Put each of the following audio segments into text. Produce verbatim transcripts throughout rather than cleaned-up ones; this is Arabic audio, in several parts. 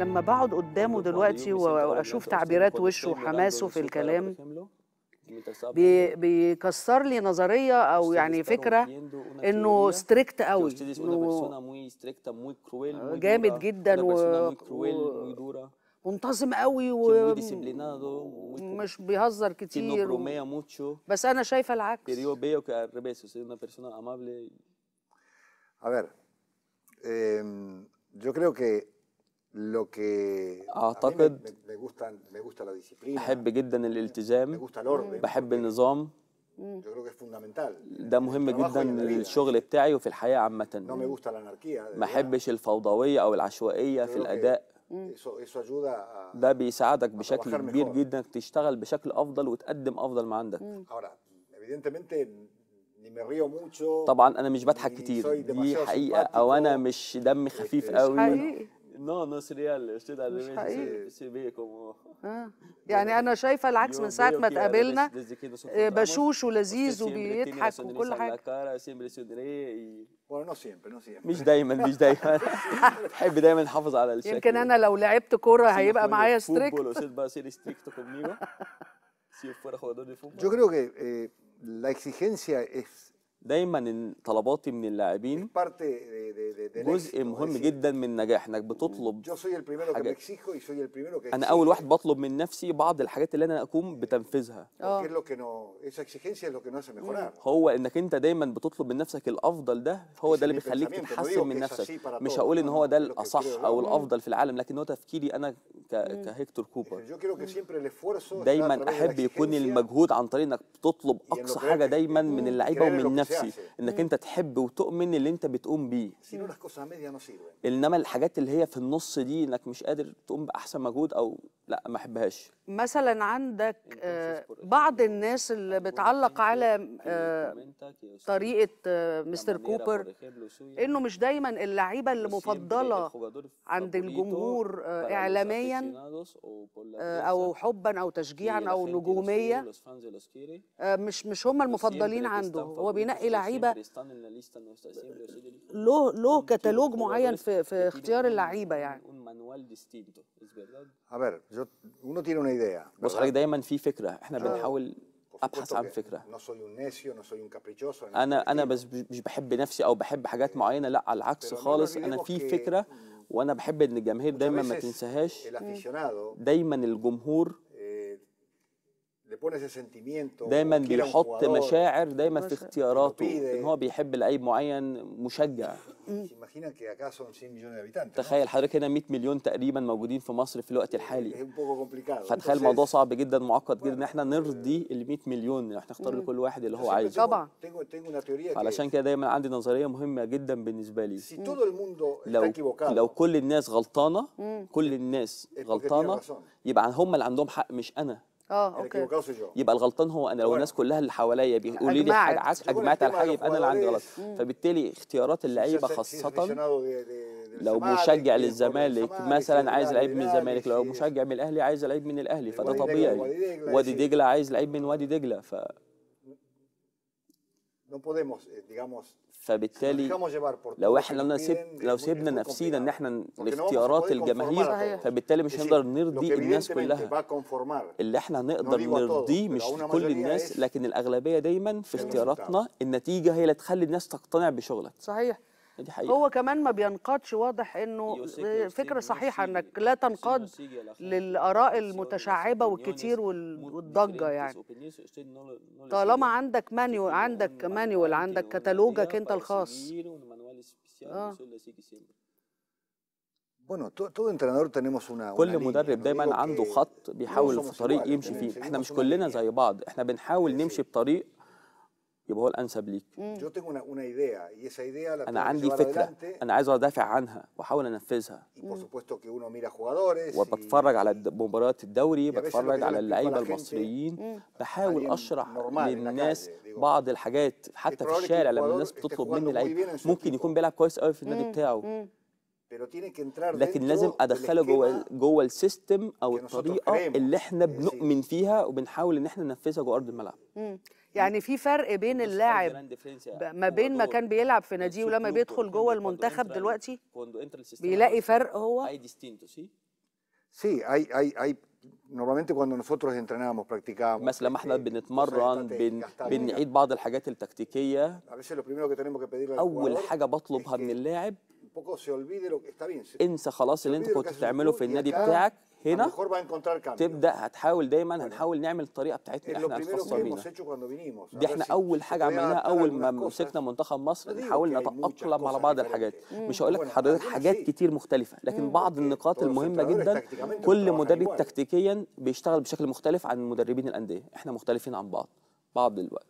لما بقعد قدامه دلوقتي واشوف تعبيرات وشه وحماسه في الكلام بيكسر لي نظريه او يعني فكره انه ستريكت قوي، جامد جدا ومنتظم قوي ومش بيهزر كتير، بس انا شايفه العكس. A ver, eh, yo creo que lo que أعتقد a mí me, me, gusta, me gusta la disciplina, أحب جدا الالتزام، me gusta el orden, بحب النظام. yo creo que es fundamental. ده مهم جدا للشغل بتاعي وفي الحياة عامة. no me gusta la anarquía. ما أحبش الفوضوية أو العشوائية في الأداء. ده بيساعدك بشكل كبير جدا إنك تشتغل بشكل أفضل وتقدم أفضل ما عندك. ahora, evidentemente طبعا انا مش بضحك كتير، دي حقيقه، او انا مش دم خفيف قوي. نو نو سريال استاذ عادل، يعني انا شايفه العكس من ساعه ما اتقابلنا، بشوش ولذيذ وبيضحك وكل حاجه. مش دايما مش دايما بحب دايما احافظ على الشكل. يمكن انا لو لعبت كوره هيبقى معايا ستريكت. Yo creo que La exigencia es دايما طلباتي من اللاعبين جزء مهم جدا من النجاح، انك بتطلب حاجات. انا اول واحد بطلب من نفسي بعض الحاجات اللي انا اقوم بتنفيذها. هو انك انت دايما بتطلب من نفسك الافضل، ده هو ده اللي بيخليك تتحسن من نفسك. مش هقول ان هو ده الاصح او الافضل في العالم، لكن هو تفكيري انا كهيكتور كوبر. دايما احب يكون المجهود عن طريق انك بتطلب اقصى حاجه دايما من اللعيبه ومن نفسك. انك انت تحب وتؤمن اللي انت بتقوم بيه، انما الحاجات اللي هي في النص دي انك مش قادر تقوم باحسن مجهود او لا، ما احبهاش. مثلا عندك بعض الناس اللي بتعلق على طريقه مستر كوبر انه مش دايما اللعيبه اللي مفضله عند الجمهور اعلاميا او حبا او تشجيعا او نجوميه، مش مش هم المفضلين عنده. هو بينقي لعيبه له له كتالوج معين في في اختيار اللعيبه يعني. بص حضرتك دايما في فكره، احنا بنحاول ابحث عن فكره. انا انا بس مش بحب نفسي او بحب حاجات معينه، لا على العكس خالص، انا في فكره وانا بحب ان الجماهير دايما ما تنساهاش. دايما الجمهور دايما بيحط مشاعر دايما في اختياراته، ان هو بيحب لعيب معين مشجع. تخيل حضرتك هنا مئة مليون تقريبا موجودين في مصر في الوقت الحالي، فتخيل الموضوع صعب جدا، معقد جدا ان احنا نرضي ال مئة مليون. احنا نختار لكل واحد اللي هو عايزه طبعا. علشان كده دايما عندي نظريه مهمه جدا بالنسبه لي، لو لو كل الناس غلطانه، كل الناس غلطانه يبقى هم اللي عندهم حق مش انا. اه اوكي، يبقى الغلطان هو انا. لو الناس كلها اللي حواليا بيقولوا لي حاجه عكس اجمعت على حاجه يبقى انا اللي عندي غلط. فبالتالي اختيارات اللعيبه خاصه لو مشجع للزمالك مثلا عايز لعيب من الزمالك، لو مشجع من الاهلي عايز لعيب من الاهلي، فده طبيعي. وادي دجله عايز لعيب من وادي دجله، ف فبالتالي لو احنا لو سيبنا نفسينا ان احنا لاختيارات الجماهير، فبالتالي مش هنقدر نرضي الناس كلها. اللي احنا هنقدر نرضيه مش كل الناس، لكن الاغلبيه دايما في اختياراتنا النتيجه هي اللي تخلي الناس تقتنع بشغلك. صحيح، دي حقيقة. هو كمان ما بينقادش، واضح انه فكره صحيحه انك لا تنقاد للاراء المتشعبه والكتير والضجه يعني، طالما عندك مانيو عندك مانيوال عندك كتالوجك انت الخاص. آه. كل مدرب دايما عنده خط بيحاول في طريق يمشي فيه، احنا مش كلنا زي بعض، احنا بنحاول نمشي بطريق يبقى هو الانسب ليك. انا عندي فكره انا عايز ادافع عنها واحاول انفذها، وبتفرج على مباريات الدوري، بتفرج على اللعيبه المصريين، بحاول اشرح للناس بعض الحاجات حتى في الشارع. لما الناس بتطلب مني لعيب ممكن يكون بيلعب كويس قوي في النادي بتاعه، لكن لازم ادخله جوه جوه السيستم او الطريقه اللي احنا بنؤمن فيها وبنحاول ان احنا ننفذها جوه ارض الملعب. يعني في فرق بين اللاعب ما بين ما كان بيلعب في ناديه ولما بيدخل جوه المنتخب دلوقتي بيلاقي فرق. هو Sí, hay, hay, hay. Normalmente cuando nosotros entrenamos, practicamos. مثلا ما احنا بنتمرن بن... بنعيد بعض الحاجات التكتيكيه. اول حاجه بطلبها من اللاعب انسى خلاص اللي انت كنت بتعمله في النادي بتاعك، هنا تبدا هتحاول دايما، هنحاول نعمل الطريقه بتاعتنا احنا الخاصه بينا. دي احنا اول حاجه عملناها اول ما مسكنا منتخب مصر، حاولنا نتاقلم على بعض الحاجات. مش هقول لك لحضرتك حاجات كتير مختلفه، لكن بعض النقاط المهمه جدا. كل مدرب تكتيكيا بيشتغل بشكل مختلف عن مدربين الانديه، احنا مختلفين عن بعض بعض الوقت.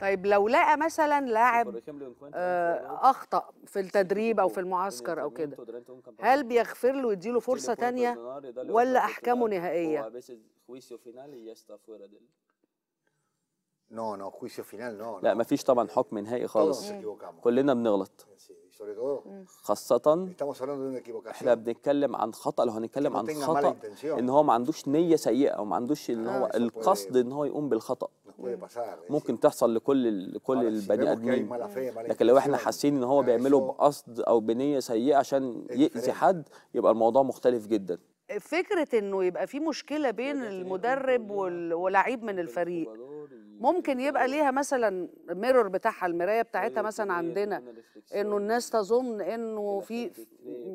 طيب لو لقى مثلا لاعب اخطا في التدريب او في المعسكر او كده، هل بيغفر له ويديله فرصه ثانيه ولا احكامه نهائيه؟ لا مفيش طبعا حكم نهائي خالص، كلنا بنغلط، خاصه احنا بنتكلم عن خطا. لو هنتكلم عن خطا ان هو ما عندوش نيه سيئه او ما عندوش ان هو القصد ان هو يقوم بالخطا، ممكن تحصل لكل لكل البني ادمين. لكن لو احنا حاسين ان هو بيعمله بقصد او بنيه سيئه عشان يأذي حد، يبقى الموضوع مختلف جدا. فكره انه يبقى في مشكله بين المدرب واللاعب من الفريق، ممكن يبقى ليها مثلا ميرور بتاعها، المرايه بتاعتها مثلا عندنا، انه الناس تظن انه في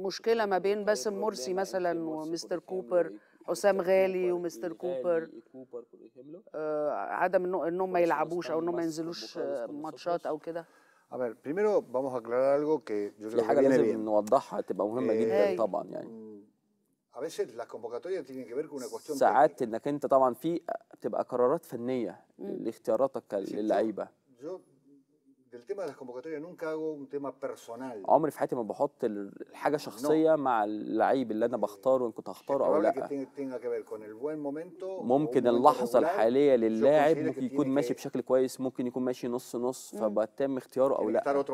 مشكله ما بين باسم مرسي مثلا ومستر كوبر، حسام غالي ومستر كوبر، آه عدم انه انهم ما يلعبوش او انهم ما ينزلوش ماتشات او كده. دي حاجه لازم نوضحها، تبقى مهمه جدا طبعا. يعني ساعات انك انت طبعا في بتبقى قرارات فنيه لاختياراتك للعيبه. عمري في حياتي ما بحط الحاجه شخصيه مع اللعيب اللي انا بختاره، ان كنت هختاره او لا. ممكن اللحظه الحاليه للاعب ممكن يكون ماشي بشكل كويس، ممكن يكون ماشي نص نص، فبتم اختياره او لا،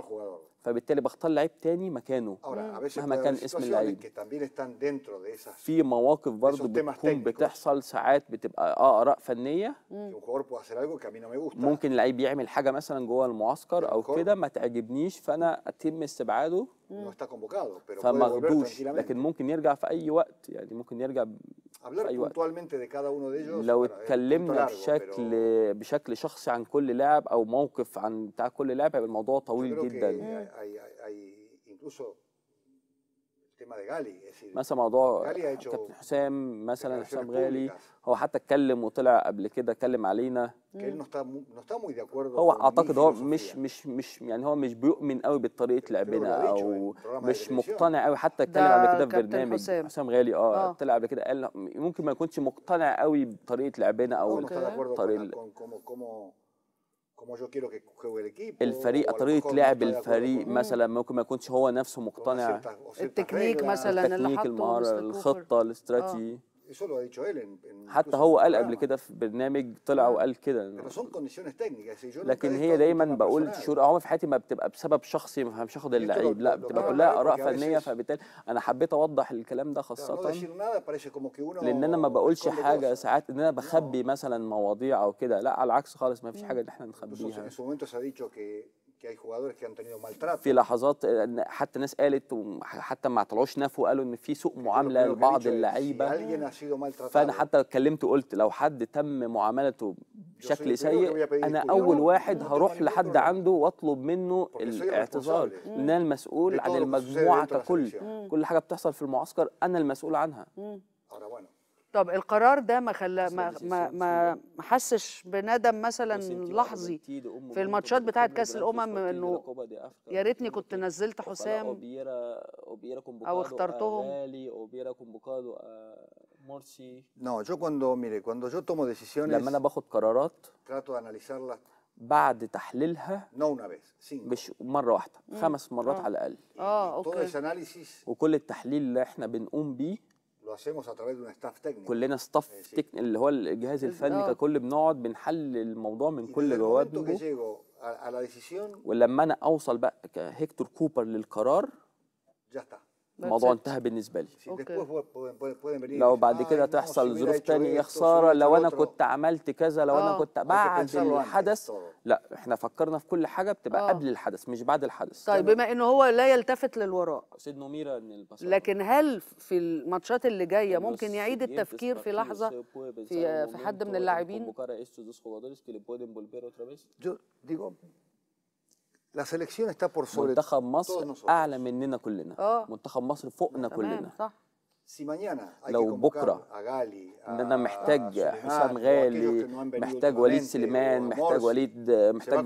فبالتالي بختار لعيب تاني مكانه مهما كان اسم اللعيب. في مواقف برضه بتكون بتحصل ساعات، بتبقى اه اراء فنيه، ممكن لعيب يعمل حاجه مثلا جوه المعسكر او كده ما تعجبنيش، فانا اتم استبعاده فما اخدوش، لكن ممكن يرجع في اي وقت. يعني ممكن يرجع في اي وقت. لو اتكلمنا بشكل بشكل شخصي عن كل لاعب او موقف عن بتاع كل لاعب، هيبقى الموضوع طويل جدا. مثلا موضوع كابتن حسام، مثلا حسام غالي، هو حتى اتكلم وطلع قبل كده اتكلم علينا. هو اعتقد هو مش مش مش يعني هو مش بيؤمن قوي بطريقه لعبنا، او مش مقتنع قوي. حتى اتكلم قبل كده في برنامج حسام غالي، اه طلع قبل كده قال ممكن ما يكونش مقتنع قوي بطريقه لعبنا او طريقه الفريق، طريقه لعب الفريق مثلا. ممكن ما يكونش هو نفسه مقتنع. التكنيك مثلا، التكنيك، المهاره، الخطه، الاستراتيجي. حتى هو قال قبل كده في برنامج، طلع وقال كده. لكن هي دايما بقول شعور عمري في حياتي ما بتبقى بسبب شخصي، ما بفهمش اخد اللعيب، لا بتبقى كلها اراء فنيه. فبالتالي انا حبيت اوضح الكلام ده، خاصه لان انا ما بقولش حاجه ساعات ان انا بخبي مثلا مواضيع او كده، لا على العكس خالص، ما فيش حاجه ان احنا نخبيها. في لحظات حتى ناس قالت، وحتى ما طلعوش نفوا، قالوا ان في سوء معامله لبعض اللعيبه. فانا حتى اتكلمت وقلت لو حد تم معاملته بشكل سيء، انا اول واحد هروح لحد عنده واطلب منه الاعتذار، لان انا المسؤول عن المجموعه ككل. كل حاجه بتحصل في المعسكر انا المسؤول عنها. طب القرار ده ما خلى ما ما ما حسش بندم مثلا لحظي في الماتشات بتاعه كاس الامم، انه يا ريتني كنت نزلت حسام او اخترتهم؟ لما انا باخد قرارات بعد تحليلها مره واحده خمس مرات على الاقل. اه اوكي. وكل التحليل اللي احنا بنقوم بيه كلنا ستاف تكنيك اللي هو الجهاز الفني ككل، بنقعد بنحلل الموضوع من كل جوانبه. ولما انا اوصل بقى كهيكتور كوبر للقرار الموضوع انتهى بالنسبه لي. أوكي. لو بعد كده تحصل ظروف تانية يا خساره، لو انا كنت عملت كذا، لو انا كنت بعد الحدث. لا احنا فكرنا في كل حاجه بتبقى أوه. قبل الحدث مش بعد الحدث. طيب بما انه هو لا يلتفت للوراء سيد نميره ان البصر، لكن هل في الماتشات اللي جايه ممكن يعيد التفكير في لحظه في في حد من اللاعبين؟ منتخب مصر أعلى مننا كلنا. أوه. منتخب مصر فوقنا كلنا. صح. لو بكرة إن أنا محتاج حسام غالي، محتاج وليد سليمان، محتاج وليد، محتاج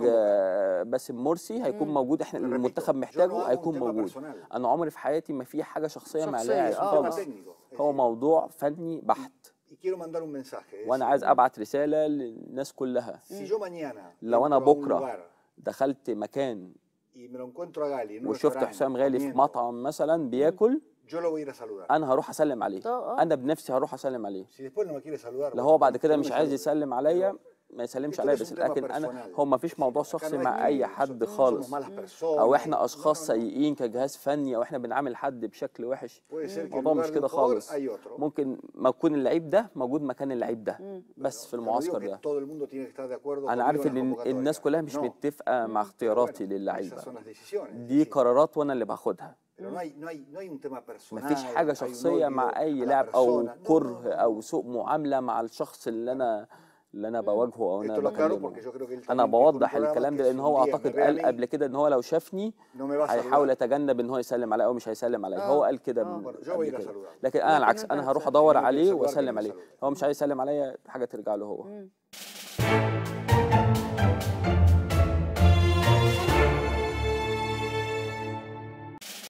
باسم مرسي، هيكون موجود. إحنا المنتخب محتاجه هيكون موجود. أنا عمري في حياتي ما في حاجة شخصية مع لاعب خالص، هو موضوع فني بحت. وأنا عايز أبعت رسالة للناس كلها، لو أنا بكرة دخلت مكان وشفت حسام غالي في مطعم مثلا بياكل، انا هروح اسلم عليه، انا بنفسي هروح اسلم عليه. لو هو بعد كده مش عايز يسلم عليا ما يسلمش عليا، بس لكن انا هو ما فيش موضوع شخصي مع اي حد خالص، او احنا اشخاص سيئين كجهاز فني، او احنا بنعامل حد بشكل وحش. الموضوع مش كده خالص. ممكن ما يكون اللعيب ده موجود مكان اللعيب ده بس في المعسكر ده. انا عارف ان الناس كلها مش متفقه مع اختياراتي للعيبه دي، قرارات وانا اللي باخدها. مفيش حاجه شخصيه مع اي لاعب، او كره او سوء معامله مع الشخص اللي انا اللي انا بواجهه او انا بكلمه. انا بوضح الكلام ده لان هو اعتقد قال قبل كده ان هو لو شافني هيحاول يتجنب ان هو يسلم عليا او مش هيسلم عليا، هو قال كده قبل كده. لكن انا العكس، انا هروح ادور عليه واسلم عليه. هو مش عايز يسلم عليا، حاجه ترجع له هو.